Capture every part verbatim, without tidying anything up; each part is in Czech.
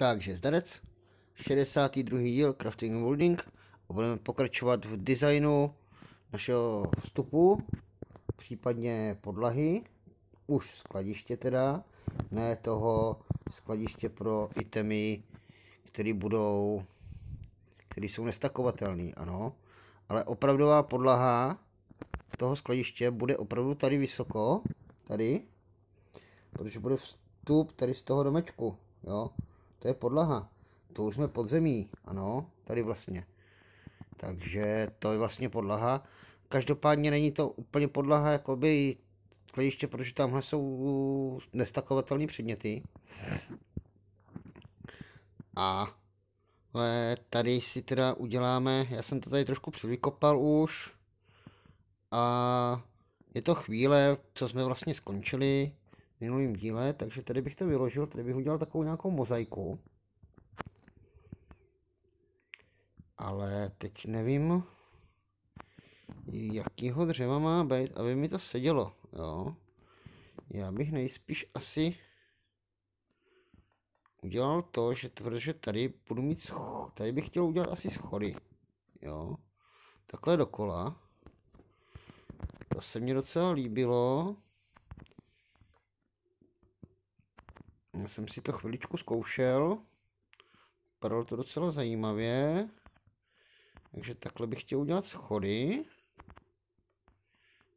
Takže zdarec, šedesátý druhý díl Crafting Worlding, a budeme pokračovat v designu našeho vstupu, případně podlahy, už skladiště teda, ne toho skladiště pro itemy, které budou, které jsou nestakovatelné, ano, ale opravdová podlaha toho skladiště bude opravdu tady vysoko, tady, protože bude vstup tady z toho domečku, jo, to je podlaha, to už jsme pod zemí, ano, tady vlastně, takže to je vlastně podlaha, každopádně není to úplně podlaha, jakoby skladiště, protože tamhle jsou nestakovatelné předměty, a ale tady si teda uděláme, já jsem to tady trošku přivykopal už, a je to chvíle, co jsme vlastně skončili v minulém díle, takže tady bych to vyložil, tady bych udělal takovou nějakou mozaiku. Ale teď nevím, jakýho dřeva má být, aby mi to sedělo, jo. Já bych nejspíš asi udělal to, že protože tady budu mít, scho tady bych chtěl udělat asi schody, jo. Takhle dokola. To se mi docela líbilo. Já jsem si to chviličku zkoušel. Vypadalo to docela zajímavě. Takže takhle bych chtěl udělat schody.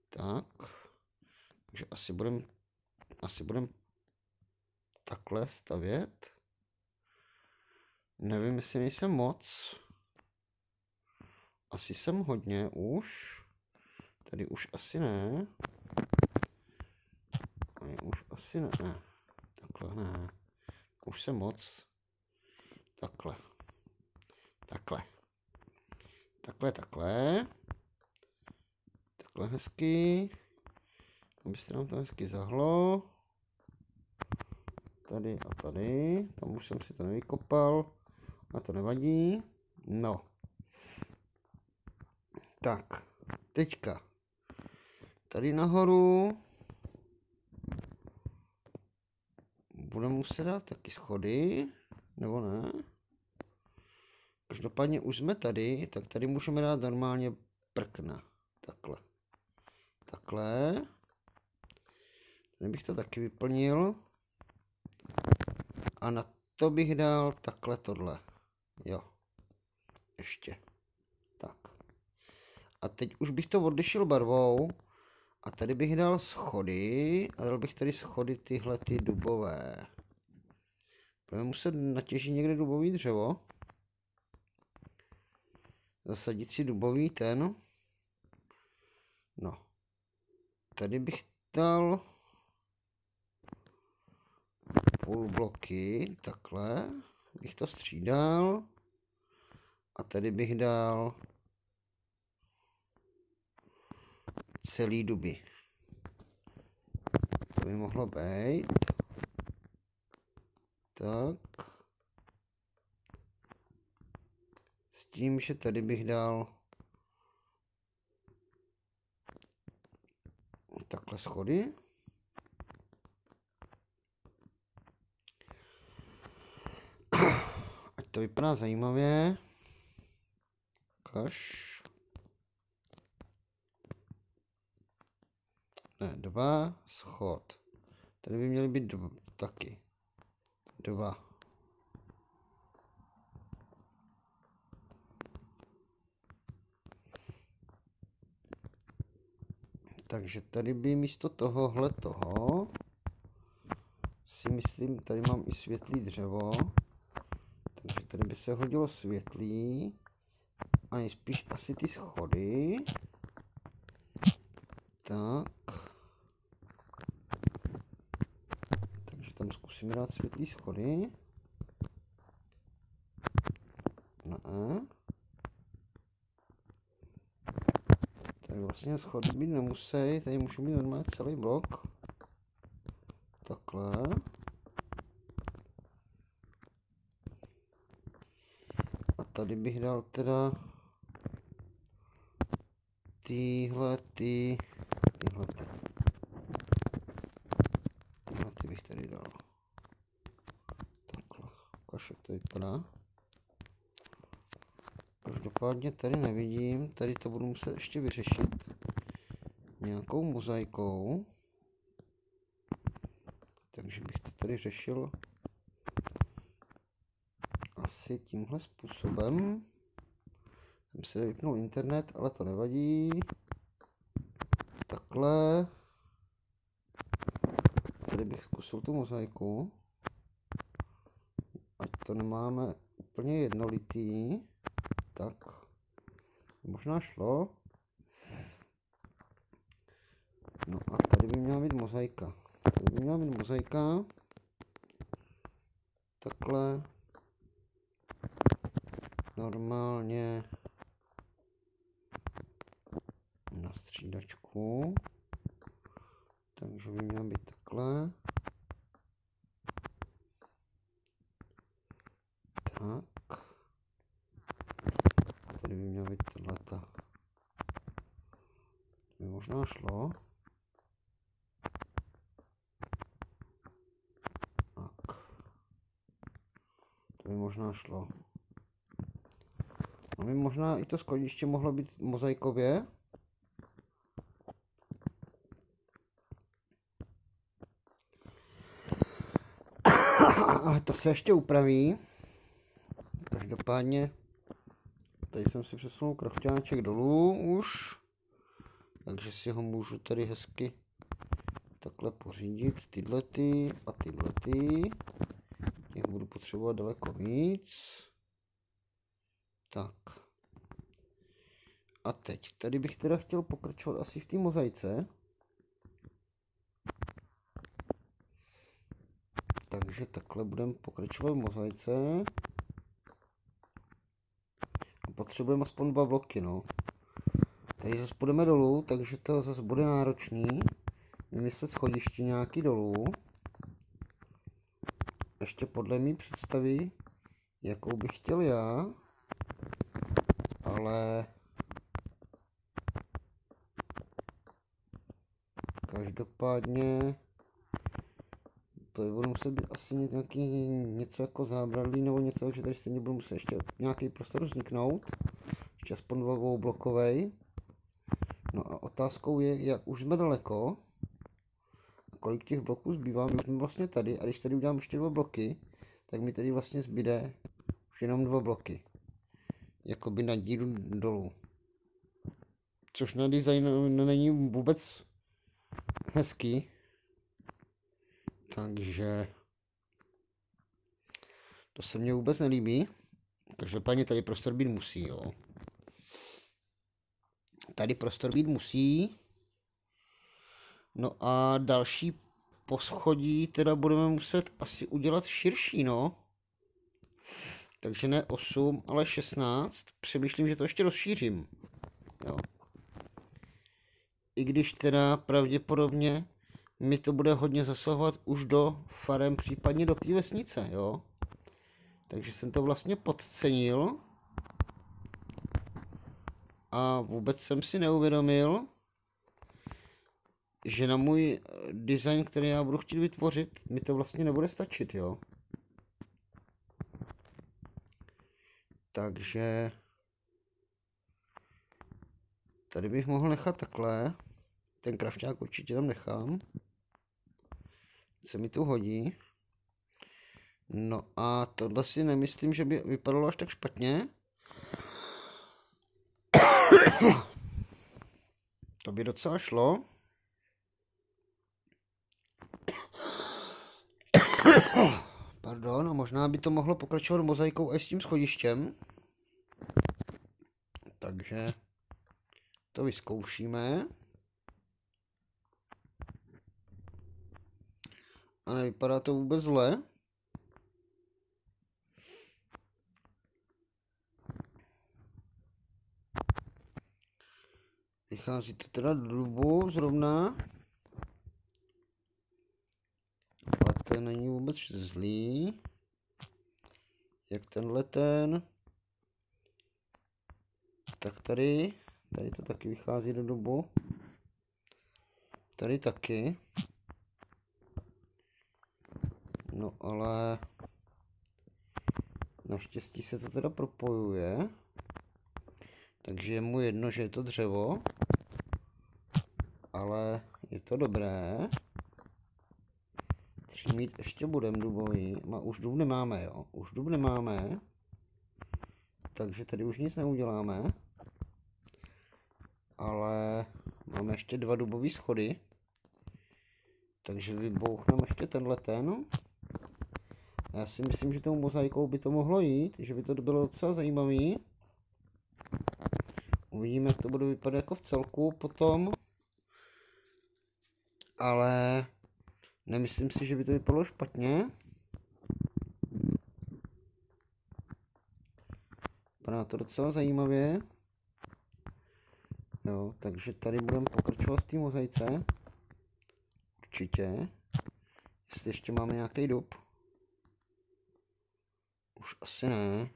Tak. Takže asi budem, asi budem takhle stavět. Nevím, jestli nejsem moc. Asi jsem hodně už. Tady už asi ne. Tady už asi ne. Takhle ne. Už jsem moc. Takhle. Takhle. Takhle, takhle. Takhle hezky. Aby se nám to hezky zahlo. Tady a tady. Tam už jsem si to nevykopal. A to nevadí. No. Tak. Teďka. Tady nahoru budeme muset dát taky schody, nebo ne? Každopádně už jsme tady, tak tady můžeme dát normálně prkna. Takhle. Takhle. Tady bych to taky vyplnil. A na to bych dal takhle tohle. Jo. Ještě. Tak. A teď už bych to odlišil barvou. A tady bych dal schody, a dal bych tady schody tyhle ty dubové. Budeme muset natěžit někde dubový dřevo. Zasadit si dubový ten. No. Tady bych dal půl bloky, takhle. Bych to střídal. A tady bych dal celý duby. To by mohlo být. Tak. S tím, že tady bych dal takhle schody. Ať to vypadá zajímavě. Kaš. Dva, schod. Tady by měly být dva, taky. Dva. Takže tady by místo tohohle toho si myslím, tady mám i světlý dřevo. Takže tady by se hodilo světlý. A nejspíš asi ty schody. Tak. Tam zkusíme dát světlý schody. No a. Tady vlastně schody být nemusí, tady můžu mít normálně celý blok. Takhle. A tady bych dal teda tyhle ty, tyhle ty. Bych tady dal. Takhle. Ukaž, jak to vypadá. Každopádně tady nevidím, tady to budu muset ještě vyřešit nějakou mozaikou. Takže bych to tady řešil asi tímhle způsobem. Jsem si vypnul internet, ale to nevadí. Takhle. Tady bych zkusil tu mozaiku. Ať to nemáme úplně jednolitý. Tak. Možná šlo. No a tady by měla být mozaika. Tady by měla být mozaika. Takhle. Normálně. Na střídačku. Takže by měla být takhle. Tak. A tady by měla být tato. To by možná šlo. Tak. To by možná šlo. No by možná i to skladiště mohlo být mozaikově. Ale to se ještě upraví. Každopádně tady jsem si přesunul krachťáček dolů už, takže si ho můžu tady hezky takhle pořídit, tyhle ty a tyhle ty. Těch budu potřebovat daleko víc. Tak. A teď tady bych teda chtěl pokračovat asi v té mozaice. Takže takhle budeme pokračovat v mozaice. Potřebujeme aspoň dva bloky, no. Tady zase půjdeme dolů, takže to zase bude náročný. Vymyslet schodiště nějaký dolů. Ještě podle mý představy, jakou bych chtěl já. Ale... Každopádně... To budu muset být asi nějaký, něco jako zábradlí nebo něco, že tady stejně budu muset ještě nějaký prostor vzniknout. Ještě aspoň dvoublokovej. No a otázkou je, jak už jsme daleko. A kolik těch bloků zbývá, my jsme vlastně tady. A když tady udělám ještě dva bloky, tak mi tady vlastně zbyde už jenom dva bloky. Jakoby na díru dolů. Což na design není vůbec hezký. Takže to se mně vůbec nelíbí. Každopádně tady prostor být musí, jo. Tady prostor být musí. No a další poschodí teda budeme muset asi udělat širší, no. Takže ne osm, ale šestnáct. Přemýšlím, že to ještě rozšířím. Jo. I když teda pravděpodobně mi to bude hodně zasahovat už do farem, případně do té vesnice, jo. Takže jsem to vlastně podcenil. A vůbec jsem si neuvědomil, že na můj design, který já budu chtít vytvořit, mi to vlastně nebude stačit, jo. Takže... Tady bych mohl nechat takhle. Ten krafťák určitě tam nechám. Se mi tu hodí. No a tohle si nemyslím, že by vypadalo až tak špatně. To by docela šlo. Pardon, a možná by to mohlo pokračovat mozaikou a s tím schodištěm. Takže to vyzkoušíme. A nevypadá to vůbec zle. Vychází to teda do dubu zrovna. Ale to není vůbec zlý. Jak tenhle ten. Tak tady. Tady to taky vychází do dubu. Tady taky. No ale Naštěstí se to teda propojuje, takže je mu jedno, že je to dřevo, ale je to dobré. Tří mít ještě budem dubový, a už dub nemáme, jo, už dub nemáme, takže tady už nic neuděláme, ale máme ještě dva dubové schody, takže vybouchneme ještě tenhle ten. Já si myslím, že tou mozaikou by to mohlo jít, že by to bylo docela zajímavý. Uvidíme, jak to bude vypadat jako v celku potom. Ale nemyslím si, že by to vypadalo špatně. Vypadá to docela zajímavě. Jo, takže tady budeme pokračovat v té mozaice. Určitě. Jestli ještě máme nějaký dub. Už asi ne.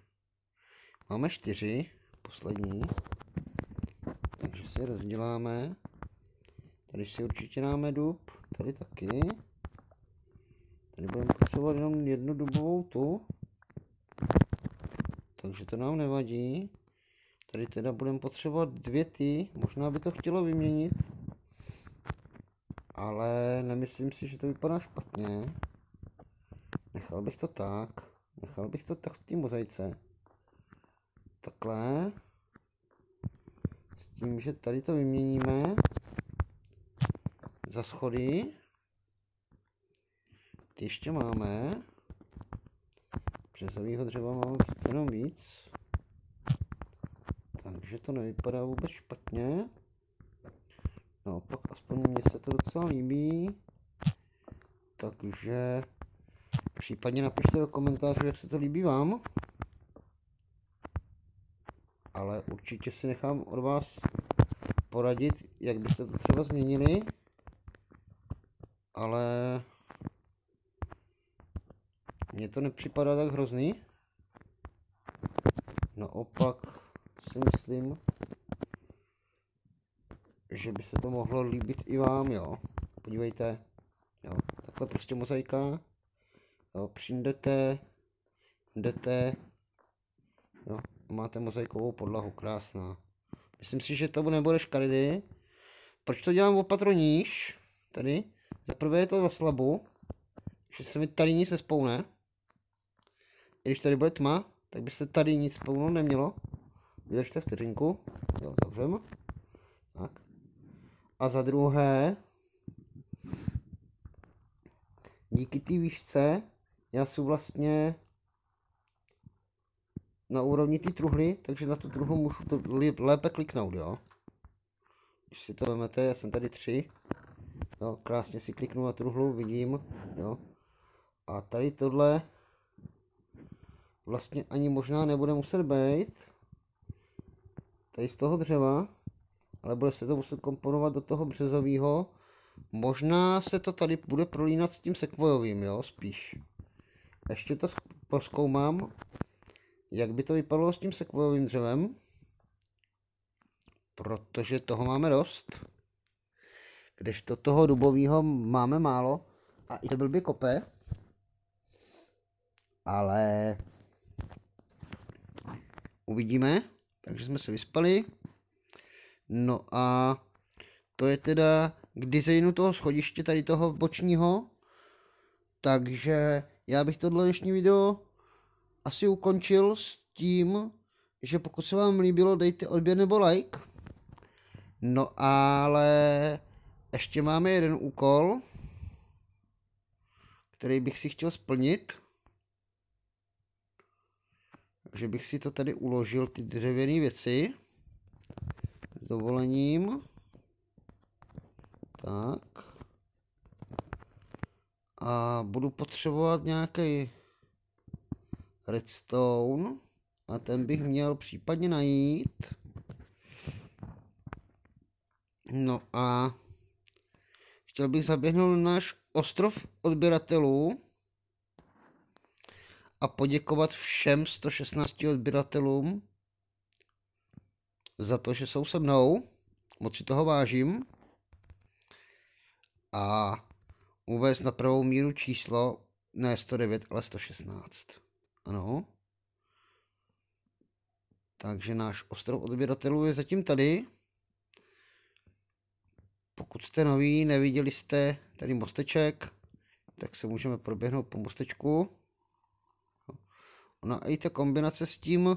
Máme čtyři, poslední. Takže si rozděláme. Tady si určitě dáme dub, tady taky. Tady budeme potřebovat jenom jednu dubovou tu. Takže to nám nevadí. Tady teda budeme potřebovat dvě ty, možná by to chtělo vyměnit. Ale nemyslím si, že to vypadá špatně. Nechal bych to tak. Nechal bych to tak v té mozaice. Takhle. S tím, že tady to vyměníme za schody. Ty ještě máme. Březovýho dřeva máme přece jenom víc. Takže to nevypadá vůbec špatně. No, pak aspoň mně se to docela líbí. Takže případně napište do komentářů, jak se to líbí vám. Ale určitě si nechám od vás poradit, jak byste to třeba změnili. Ale mně to nepřipadá tak hrozný. Naopak si myslím, že by se to mohlo líbit i vám, jo. Podívejte, jo, takhle prostě mozaika. Jo, přijdete, jdete, jo, máte mozaikovou podlahu, krásná. Myslím si, že to nebude škaredý. Proč to dělám opatro níž? Tady. Za prvé je to za slabo, že se mi tady nic nespoune. I když tady bude tma, tak by se tady nic spounout nemělo. Vydržte vteřinku, jo, zavřeme. Tak. A za druhé, díky té výšce, já jsem vlastně na úrovni té truhly, takže na tu truhlu můžu to lépe kliknout, jo. Když si to vezmete, já jsem tady tři, jo, krásně si kliknu na truhlu, vidím, jo. A tady tohle vlastně ani možná nebude muset být tady z toho dřeva, ale bude se to muset komponovat do toho březového. Možná se to tady bude prolínat s tím sekvojovým, jo, spíš. Ještě to prozkoumám, jak by to vypadalo s tím sekvojovým dřevem, protože toho máme dost, kdežto toho dubového máme málo a i to blbě kope, ale uvidíme, takže jsme se vyspali. No a to je teda k designu toho schodiště tady toho bočního, takže já bych tohle dnešní video asi ukončil s tím, že pokud se vám líbilo, dejte odběr nebo like. No ale ještě máme jeden úkol, který bych si chtěl splnit. Takže bych si to tady uložil, ty dřevěné věci. S dovolením. Tak. A budu potřebovat nějaký redstone. A ten bych měl případně najít. No a chtěl bych zaběhnout na náš ostrov odběratelů a poděkovat všem sto šestnácti odběratelům za to, že jsou se mnou. Moc si toho vážím. A uvést na pravou míru číslo ne sto devět, ale sto šestnáct. Ano. Takže náš ostrov odběratelů je zatím tady. Pokud jste noví, neviděli jste tady mosteček, tak se můžeme proběhnout po mostečku. Ona i ta kombinace s tím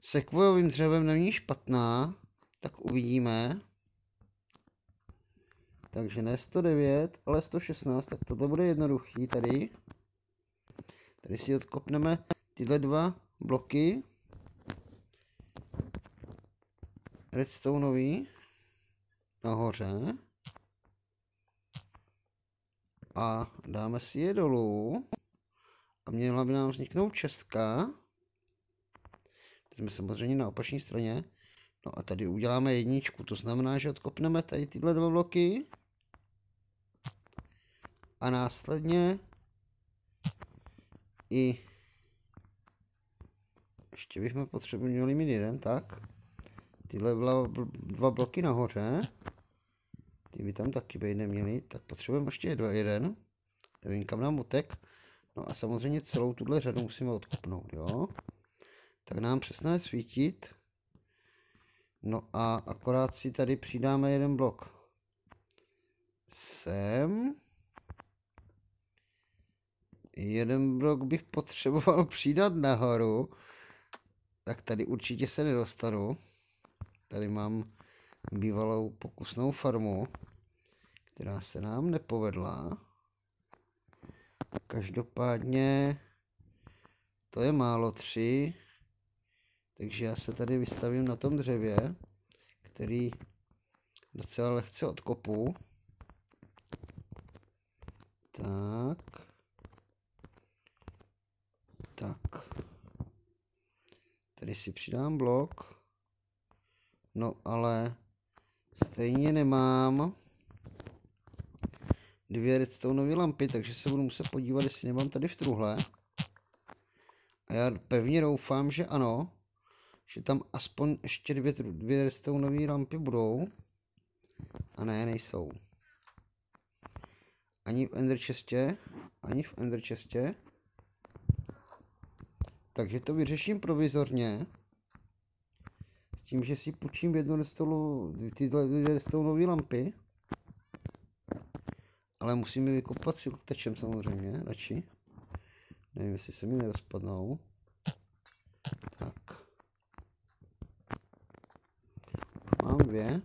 sekvojovým dřevem není špatná, tak uvidíme. Takže ne sto devět, ale sto šestnáct, tak toto bude jednoduchý tady. Tady si odkopneme tyhle dva bloky. Redstoneový nahoře. A dáme si je dolů. A měla by nám vzniknout čestka. Teď jsme samozřejmě na opačné straně. No a tady uděláme jedničku, to znamená, že odkopneme tady tyhle dva bloky. A následně i ještě bychom potřebovali mít jeden, tak. Tyhle dva bloky nahoře. Ty by tam taky být neměli, tak potřebujeme ještě jeden. Nevím, kam nám utek. No a samozřejmě celou tuhle řadu musíme odkopnout, jo. Tak nám přestane svítit. No a akorát si tady přidáme jeden blok. Sem. Jeden blok bych potřeboval přidat nahoru. Tak tady určitě se nedostanu. Tady mám bývalou pokusnou farmu, která se nám nepovedla. Každopádně to je málo tři. Takže já se tady vystavím na tom dřevě, který docela lehce odkopu. Tak. Tak. Tady si přidám blok. No ale stejně nemám dvě redstoneové lampy, takže se budu muset podívat, jestli nemám tady v truhle. A já pevně doufám, že ano. Že tam aspoň ještě dvě, dvě redstoneové lampy budou. A ne, nejsou. Ani v Ender chestě, ani v Ender chestě. Takže to vyřeším provizorně. S tím, že si půjčím jednu redstone, tyhle dvě redstoneové lampy. Ale musím je vykopat si tečem samozřejmě, radši. Nevím, jestli se mi nerozpadnou. Tak. Mám dvě.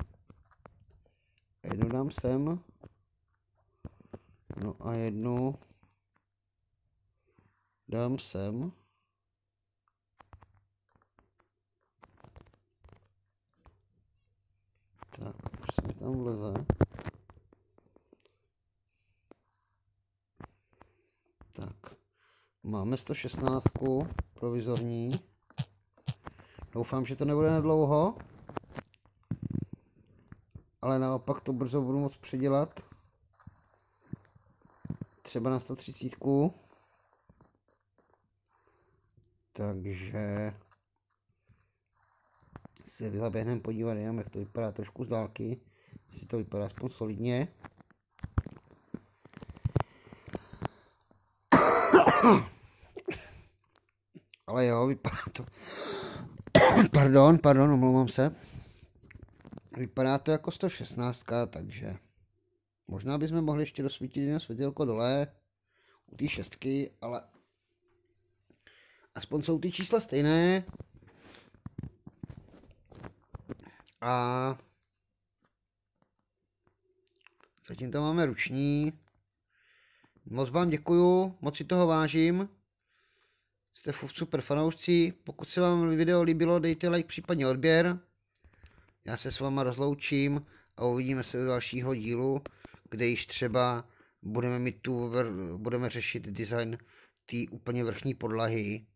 A jednu dám sem. No a jednu dám sem. Tak, už se mi tam vleze. Tak, máme sto šestnáct provizorní. Doufám, že to nebude nedlouho. Ale naopak to brzo budu moct předělat. Třeba na sto třicet. Takže se zaběhneme podívat jenom, jak to vypadá trošku z dálky. Jestli to vypadá aspoň solidně. Ale jo, vypadá to... Pardon, pardon, omlouvám se. Vypadá to jako sto šestnáct, takže možná bychom mohli ještě dosvítit jedno světilko dole u té šestky, ale aspoň jsou ty čísla stejné. A zatím tam máme ruční. Moc vám děkuju, moc si toho vážím. Jste furt super fanoušci. Pokud se vám video líbilo, dejte like, případně odběr. Já se s váma rozloučím a uvidíme se u dalšího dílu, kde již třeba budeme, mít tu, budeme řešit design té úplně vrchní podlahy,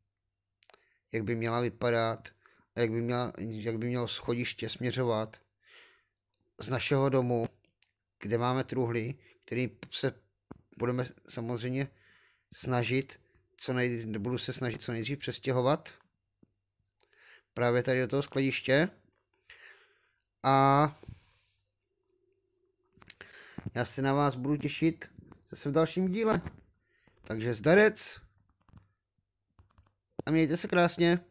jak by měla vypadat a jak by, měla, jak by mělo schodiště směřovat z našeho domu, kde máme truhly, který se budeme samozřejmě snažit, co nej, budu se snažit co nejdřív přestěhovat právě tady do toho skladiště. A já se na vás budu těšit zase v dalším díle. Takže zdarec a mějte se krásně.